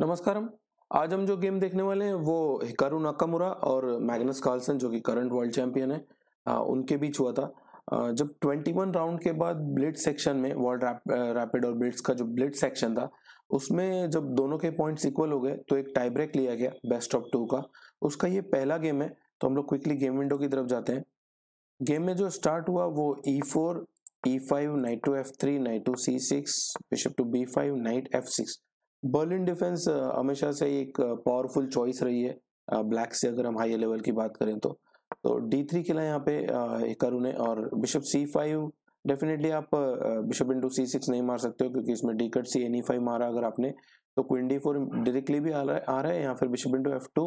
नमस्कार। आज हम जो गेम देखने वाले हैं वो हिकारू नाकामुरा और मैग्नस कार्लसन जो कि करंट वर्ल्ड चैंपियन है उनके बीच हुआ था। जब 21 राउंड के बाद ब्लिट्स सेक्शन में वर्ल्ड रैपिड और ब्लिट्स का जो ब्लिट्स सेक्शन था उसमें जब दोनों के पॉइंट्स इक्वल हो गए तो एक टाई ब्रेक लिया गया बेस्ट ऑफ टू का। उसका ये पहला गेम है तो हम लोग क्विकली गेम विंडो की तरफ जाते हैं। गेम में जो स्टार्ट हुआ वो e4 e5 knight to f3 knight to c6 bishop to b5 knight f6। Berlin defence हमेशा से एक पावरफुल चॉइस रही है ब्लैक से अगर हम हाई लेवल की बात करें तो d3 खेला यहाँ पे हिकारू ने और बिशप c5। डेफिनेटली आप बिशप इंटू c6 नहीं मार सकते हो क्योंकि इसमें डी कट cn e5 मारा अगर आपने तो क्वीन d4 डायरेक्टली भी आ रहा है या फिर bishop into f2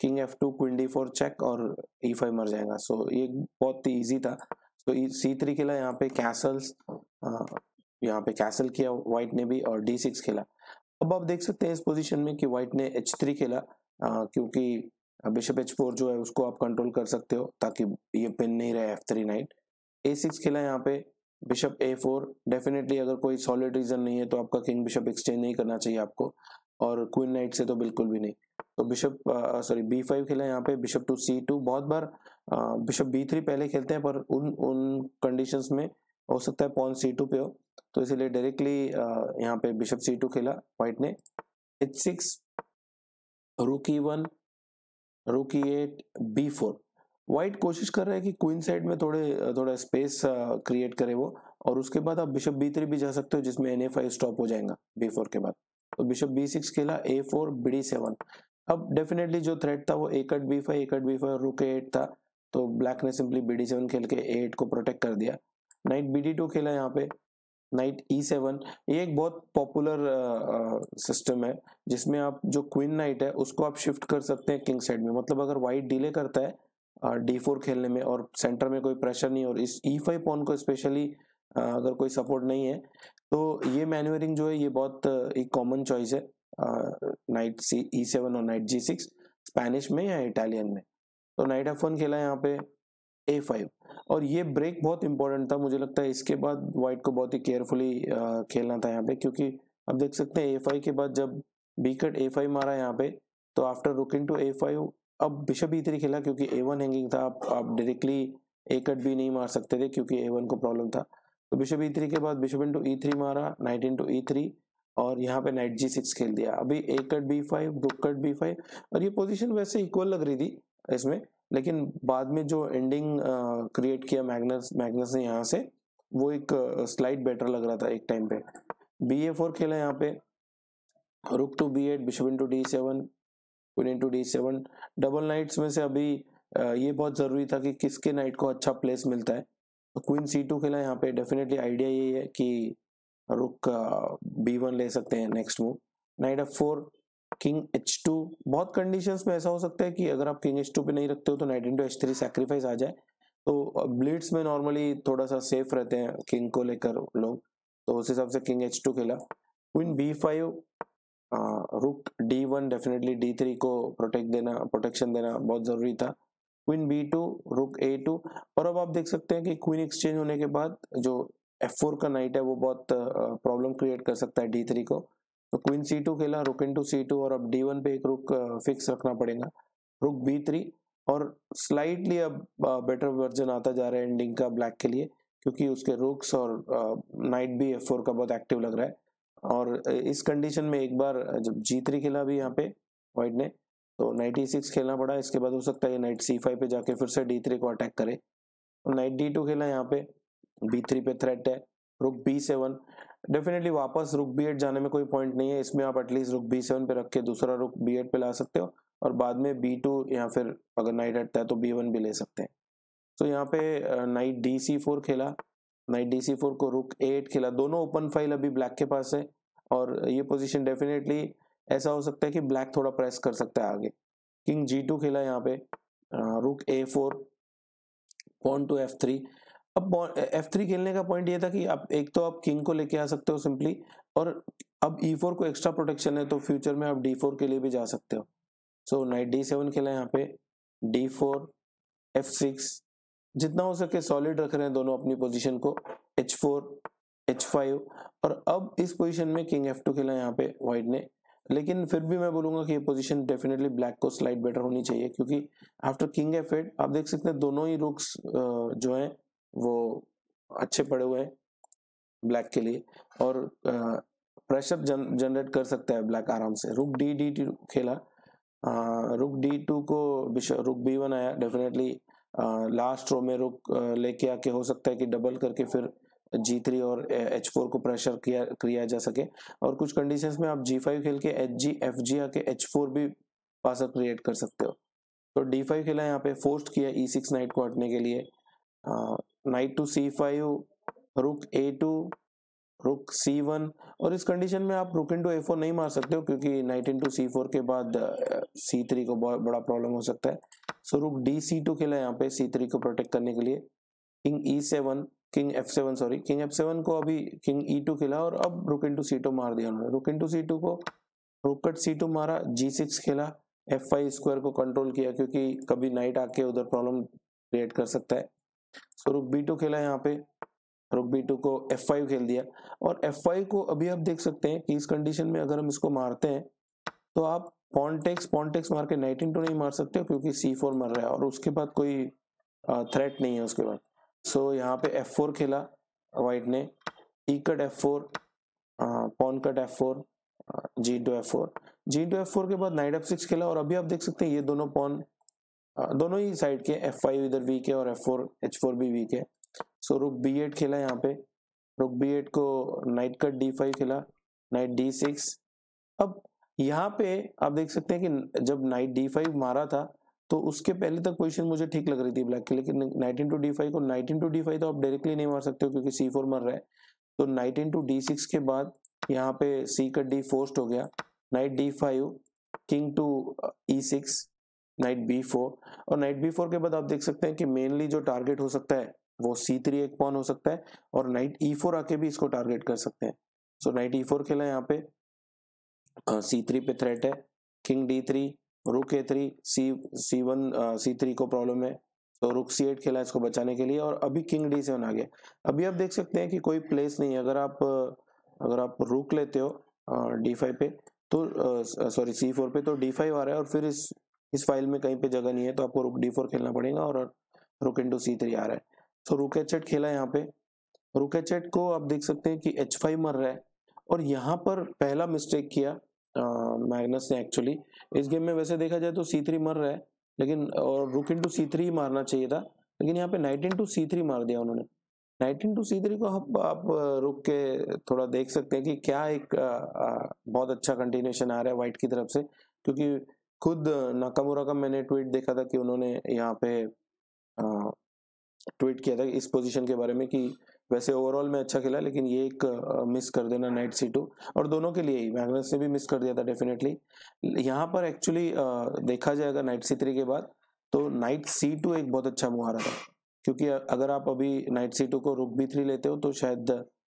king f2 queen d4 check और e5 मर जाएगा। सो ये बहुत ही ईजी था। तो c3 खेला यहाँ पे कैसल किया वाइट ने भी और d6 खेला। अब आप देख सकते हैं इस पोजीशन में कि वाइट ने h3 खेला क्योंकि बिशप h4 जो है उसको आप कंट्रोल कर सकते हो ताकि ये पिन नहीं रहे f3 नाइट। a6 खेला यहाँ पे बिशप a4। डेफिनेटली अगर कोई सॉलिड रीजन नहीं है तो आपका किंग बिशप एक्सचेंज नहीं करना चाहिए आपको और क्वीन नाइट से तो बिल्कुल भी नहीं। तो बिशप b5 खेला यहाँ पे बिशप टू c2। बहुत बार बिशप b3 पहले खेलते हैं पर उन कंडीशंस में हो सकता है पॉन c2 पे हो तो इसीलिए डायरेक्टली यहाँ पे बिशप c2 खेला वाइट ने। h6 रूक e1 रूक e8 b4। वाइट कोशिश कर रहा है कि क्वीन साइड में थोड़ा स्पेस क्रिएट करे वो और उसके बाद आप बिशप b3 भी जा सकते हो जिसमें na5 स्टॉप हो जाएगा b4 के बाद। तो बिशप b6 खेला a4 bd7। अब डेफिनेटली जो थ्रेट था वो a कट b5 और रूक a8 था तो ब्लैक ने सिंपली bd7 खेल के a8 को प्रोटेक्ट कर दिया। नाइट bd2 खेला यहाँ पे नाइट e7। ये एक बहुत पॉपुलर सिस्टम है जिसमें आप जो क्वीन नाइट है उसको आप शिफ्ट कर सकते हैं किंग साइड में। मतलब अगर वाइट डिले करता है d4 खेलने में और सेंटर में कोई प्रेशर नहीं और इस e5 पॉन को स्पेशली अगर कोई सपोर्ट नहीं है तो ये मैन्यूवरिंग जो है ये बहुत एक कॉमन चॉइस है नाइट e7 और नाइट g6 स्पेनिश में या इटालियन में। तो नाइट f1 खेला यहाँ पे a5 और ये ब्रेक बहुत इंपॉर्टेंट था। मुझे लगता है इसके बाद वाइट को बहुत ही केयरफुली खेलना था यहाँ पे क्योंकि आप देख सकते हैं a5 के बाद जब बी कट a5 मारा यहाँ पे तो after rook in to a5 अब बिशप e3 खेला क्योंकि a1 हैंगिंग था। आप डायरेक्टली a कट b नहीं मार सकते थे क्योंकि a1 को प्रॉब्लम था। तो बिशप e3 के बाद बिशप इंटू e3 मारा नाइट इंटू e3 और यहाँ पे नाइट g6 खेल दिया। अभी a कट b5 रुक कट b5 और ये पोजीशन वैसे इक्वल लग रही थी इसमें लेकिन बाद में जो एंडिंग क्रिएट किया मैग्नस ने यहाँ से वो एक स्लाइड बेटर लग रहा था एक टाइम पे। ba4 खेला यहाँ पे rook to b8 bishop into d7 queen into d7। Double knights में से अभी ये बहुत जरूरी था कि किसके नाइट को अच्छा प्लेस मिलता है। तो क्वीन c2 खेला यहाँ पे। डेफिनेटली आइडिया ये है कि रुक b1 ले सकते हैं next move. Night f4 king h2। बहुत कंडीशंस में ऐसा हो सकता है कि अगर आप किंग h2 पे नहीं रखते हो तो नाइट इंटू h3 सैक्रिफाइस आ जाए। तो ब्लिट्स में नॉर्मली थोड़ा सा सेफ रहते हैं किंग को लेकर लोग तो उस हिसाब से किंग h2 खेला। क्वीन b5 रुक d1। डेफिनेटली d3 को प्रोटेक्शन देना बहुत जरूरी था। क्वीन b2 रुक a2 और अब आप देख सकते हैं कि क्वीन एक्सचेंज होने के बाद जो f4 का नाइट है वो बहुत प्रॉब्लम क्रिएट कर सकता है d3 को। तो क्वीन c2 खेला रुक इंटू c2 और अब d1 पे एक रुक फिक्स रखना पड़ेगा। रुक b3 और स्लाइटली अब बेटर वर्जन आता जा रहा है एंडिंग का ब्लैक के लिए क्योंकि उसके रुक्स और नाइट भी f4 का बहुत एक्टिव लग रहा है। और इस कंडीशन में एक बार जब g3 खेला भी यहाँ पे वाइट ने तो नाइट e6 खेलना पड़ा। इसके बाद हो सकता है नाइट c5 पे जाके फिर से d3 को अटैक करे। नाइट d2 खेला यहाँ पे b3 पे थ्रेट है रुक b7। डेफिनेटली वापस रुक b8 जाने में कोई पॉइंट नहीं है इसमें। आप एटलीस्ट रुक b7 पे रख के दूसरा रुक b8 पे ला सकते हो और बाद में b2 या फिर अगर नाइट हटता है तो b1 भी ले सकते हैं। तो यहाँ पे नाइट dc4 खेला। नाइट dc4 को रुक a8 खेला। दोनों ओपन फाइल अभी ब्लैक के पास है और ये पोजिशन डेफिनेटली ऐसा हो सकता है कि ब्लैक थोड़ा प्रेस कर सकता है आगे। किंग g2 खेला यहाँ पे रुक a4 पॉन टू f3। अब f3 खेलने का पॉइंट ये था कि आप एक तो आप किंग को लेके आ सकते हो सिंपली और अब e4 को एक्स्ट्रा प्रोटेक्शन है तो फ्यूचर में आप d4 के लिए भी जा सकते हो। सो नाइट d7 खेला यहाँ पे d4 f6। जितना हो सके सॉलिड रख रहे हैं दोनों अपनी पोजीशन को। h4 h5 और अब इस पोजीशन में किंग f2 खेला यहाँ पे वाइट ने। लेकिन फिर भी मैं बोलूंगा कि ये पोजीशन डेफिनेटली ब्लैक को स्लाइड बेटर होनी चाहिए, क्योंकि आफ्टर किंग एफ8 आप देख सकते हैं दोनों ही रुक्स जो हैं वो अच्छे पड़े हुए हैं ब्लैक के लिए, और प्रेशर जनरेट कर सकता है ब्लैक आराम से। रुक डी डी खेला, रुक डी2 को रुक बी1 आया, डेफिनेटली लास्ट रो में रुक लेके आके हो सकता है कि डबल करके फिर G3 और H4 को प्रेशर किया जा सके, और कुछ कंडीशंस में आप G5 खेल के HG FG आके H4 भी पासर क्रिएट कर सकते हो। तो D5 खेला यहाँ पे, फोर्स्ड किया E6 नाइट को हटने के लिए, नाइट टू C5, रुक A2, रुक C1, और इस कंडीशन में आप रुक इनटू A4 नहीं मार सकते हो क्योंकि नाइट इनटू C4 के बाद C3 को बहुत बड़ा प्रॉब्लम हो सकता है। सो रुक DC2 खेला यहाँ पे C3 को प्रोटेक्ट करने के लिए, king E7, king F7 sorry king F7 को अभी किंग E2 खेला, और अब रुक इनटू C2 मार दिया उन्होंने। रुक इनटू C2 को रुकट C2 मारा, G6 खेला, F5 स्क्वायर को कंट्रोल किया क्योंकि कभी नाइट आके उधर प्रॉब्लम क्रिएट कर सकता है। सो रुक B2 खेला यहाँ पे, रुक B2 को F5 खेल दिया, और F5 को अभी आप देख सकते हैं कि इस कंडीशन में अगर हम इसको मारते हैं तो आप पॉन टेक्स मार के नाइट इनटू नहीं मार सकते क्योंकि C4 मर रहा है और उसके बाद कोई थ्रेट नहीं है उसके बाद। सो यहाँ पे F4 खेला वाइट ने, e cut F4, pawn cut F4, G2 F4 के बाद नाइट F6 खेला, और अभी आप देख सकते हैं ये दोनों पॉन दोनों ही साइड के, F5 इधर वीक है और F4 H4 भी वीक है। सो रुक B8 खेला यहाँ पे, रुक B8 को नाइट कट D5 खेला, नाइट D6। अब यहाँ पे आप देख सकते हैं कि जब नाइट D5 मारा था तो उसके पहले तक पोजीशन मुझे ठीक लग रही थी ब्लैक की, लेकिन नाइट इनटू D5 को तो आप डायरेक्टली नहीं मार सकते हो क्योंकि C4 मर रहा है। तो नाइट इनटू D6 के बाद यहाँ पे C का D फोर्स्ड हो गया, night D5, king to E6, night B4, और नाइट B4 के बाद आप देख सकते हैं कि मेनली जो टारगेट हो सकता है वो C3 एक पॉन हो सकता है, और नाइट E4 आके भी इसको टारगेट कर सकते हैं। सो नाइट E4 खेला यहाँ पे, C3 पे थ्रेट है, किंग D3, रुक A3, C3 को प्रॉब्लम है, तो रुक C8 खेला इसको बचाने के लिए, और अभी किंग D7 आ गया। अभी आप देख सकते हैं कि कोई प्लेस नहीं है, अगर आप रुक लेते हो D5 पे तो सॉरी C4 पे तो D5 आ रहा है, और फिर इस फाइल में कहीं पे जगह नहीं है तो आपको रुक D4 खेलना पड़ेगा, और रुक इंटू C3 आ रहा है। तो रुक H8 खेला यहाँ पे, रुक H8 को आप देख सकते हैं कि H5 मर रहा है, और यहाँ पर पहला मिस्टेक किया मैग्नस ने एक्चुअली। इस गेम में वैसे देखा जाए तो C3 मर रहा है, लेकिन और रुक इनटू C3 मारना चाहिए था, लेकिन यहाँ पे नाइट इनटू C3 मार दिया उन्होंने। नाइट इनटू C3 को आप रुक के थोड़ा देख सकते हैं कि क्या एक बहुत अच्छा कंटिन्यूएशन आ रहा है वाइट की तरफ से, क्योंकि खुद नाकामुरा का मैंने ट्वीट देखा था कि उन्होंने यहाँ पे ट्वीट किया था इस पोजिशन के बारे में कि वैसे ओवरऑल में अच्छा खेला, लेकिन ये एक मिस कर देना नाइट C2, और दोनों के लिए ही मैग्नस ने भी मिस कर दिया था डेफिनेटली। यहाँ पर एक्चुअली देखा जाएगा नाइट C3 के बाद तो नाइट C2 एक बहुत अच्छा मुहारा था, क्योंकि अगर आप अभी नाइट C2 को रुक B3 लेते हो तो शायद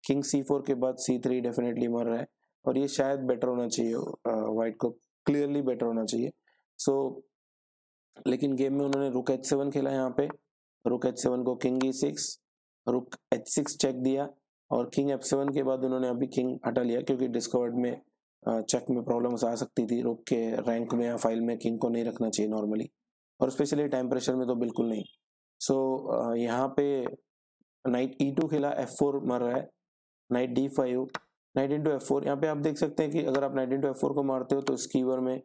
किंग C4 के बाद C3 डेफिनेटली मर रहा है, और ये शायद बेटर होना चाहिए वाइट को, क्लियरली बेटर होना चाहिए। सो लेकिन गेम में उन्होंने रुक H7 खेला यहाँ पे, रुक H7 को किंग E6, रुक H6 चेक दिया, और किंग F7 के बाद उन्होंने अभी किंग हटा लिया क्योंकि डिस्कवर्ड में चेक में प्रॉब्लम्स आ सकती थी, रुक के रैंक में या फाइल में किंग को नहीं रखना चाहिए नॉर्मली, और स्पेशली टाइम प्रेशर में तो बिल्कुल नहीं। सो यहाँ पे नाइट E2 खेला, F4 मर रहा है, night D5, night into F4। यहाँ पे आप देख सकते हैं कि अगर आप नाइट इंटू F4 को मारते हो तो स्कीवर में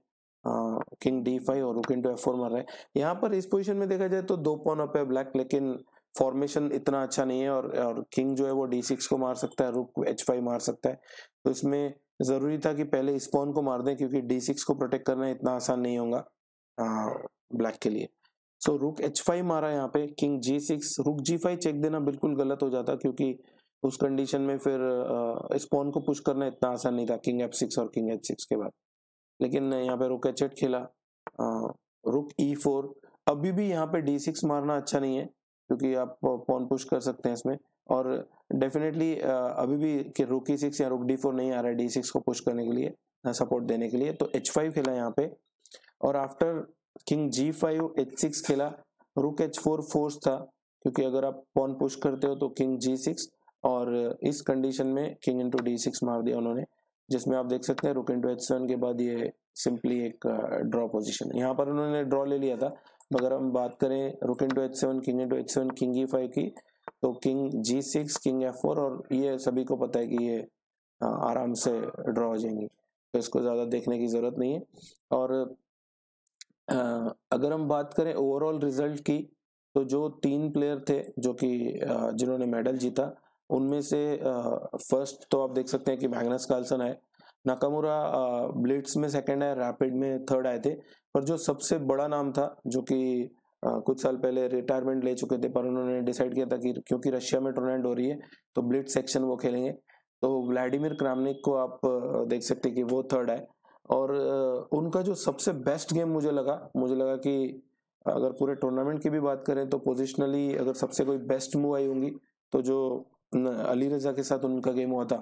किंग D5 और रुक इंटू F4 मर रहा है। यहाँ पर इस पोजिशन में देखा जाए तो दो पॉन अप है ब्लैक, लेकिन फॉर्मेशन इतना अच्छा नहीं है, और किंग जो है वो D6 को मार सकता है, रुक H5 मार सकता है, तो इसमें ज़रूरी था कि पहले इस पॉन को मार दें क्योंकि D6 को प्रोटेक्ट करना इतना आसान नहीं होगा ब्लैक के लिए। सो रुक H5 मारा यहाँ पे, किंग G6, रुक G5 चेक देना बिल्कुल गलत हो जाता क्योंकि उस कंडीशन में फिर इस पॉन को पुश करना इतना आसान नहीं था किंग F6 और किंग H6 के बाद। लेकिन यहाँ पे रुक H8 खेला, रुक E4, अभी भी यहाँ पे D6 मारना अच्छा नहीं है क्योंकि आप पॉन पुश कर सकते हैं इसमें, और डेफिनेटली अभी भी कि रुक E6 या रुक D4 नहीं आ रहा है D6 को पुश करने के लिए, सपोर्ट देने के लिए। तो H5 खेला यहाँ पे, और आफ्टर किंग G5 H6 खेला, रुक H4 फोर्स था क्योंकि अगर आप पॉन पुश करते हो तो किंग G6, और इस कंडीशन में किंग इंटू D6 मार दिया उन्होंने। जिसमें आप देख सकते हैं रुक इनटू h7 के बाद ये सिंपली एक ड्रॉ पोजीशन है। यहाँ पर उन्होंने ड्रॉ ले लिया था। अगर हम बात करें rook into h7 king e5 की, तो किंग g6 किंग f4 और ये सभी को पता है कि ये आराम से ड्रॉ हो जाएंगी, तो इसको ज़्यादा देखने की ज़रूरत नहीं है। और अगर हम बात करें ओवरऑल रिजल्ट की, तो जो तीन प्लेयर थे जो कि जिन्होंने मेडल जीता, उनमें से फर्स्ट तो आप देख सकते हैं कि मैग्नस कार्लसन है, नाकामुरा ब्लिट्स में सेकंड है, रैपिड में थर्ड आए थे। पर जो सबसे बड़ा नाम था, जो कि कुछ साल पहले रिटायरमेंट ले चुके थे, पर उन्होंने डिसाइड किया था कि क्योंकि रशिया में टूर्नामेंट हो रही है तो ब्लिट्स सेक्शन वो खेलेंगे, तो व्लादिमीर क्रामनिक को आप देख सकते हैं कि वो थर्ड आए। और उनका जो सबसे बेस्ट गेम मुझे लगा कि अगर पूरे टूर्नामेंट की भी बात करें तो पोजिशनली अगर सबसे कोई बेस्ट मूव आई होंगी तो जो अली रजा के साथ उनका गेम हुआ था,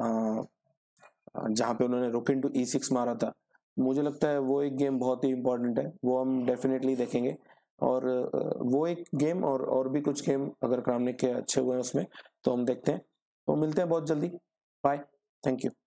जहाँ पे उन्होंने रुक इनटू e6 मारा था, मुझे लगता है वो एक गेम बहुत ही इम्पोर्टेंट है, वो हम डेफिनेटली देखेंगे। और वो एक गेम और भी कुछ गेम अगर क्रामनिक के अच्छे हुए हैं उसमें, तो हम देखते हैं। तो मिलते हैं बहुत जल्दी, बाय, थैंक यू।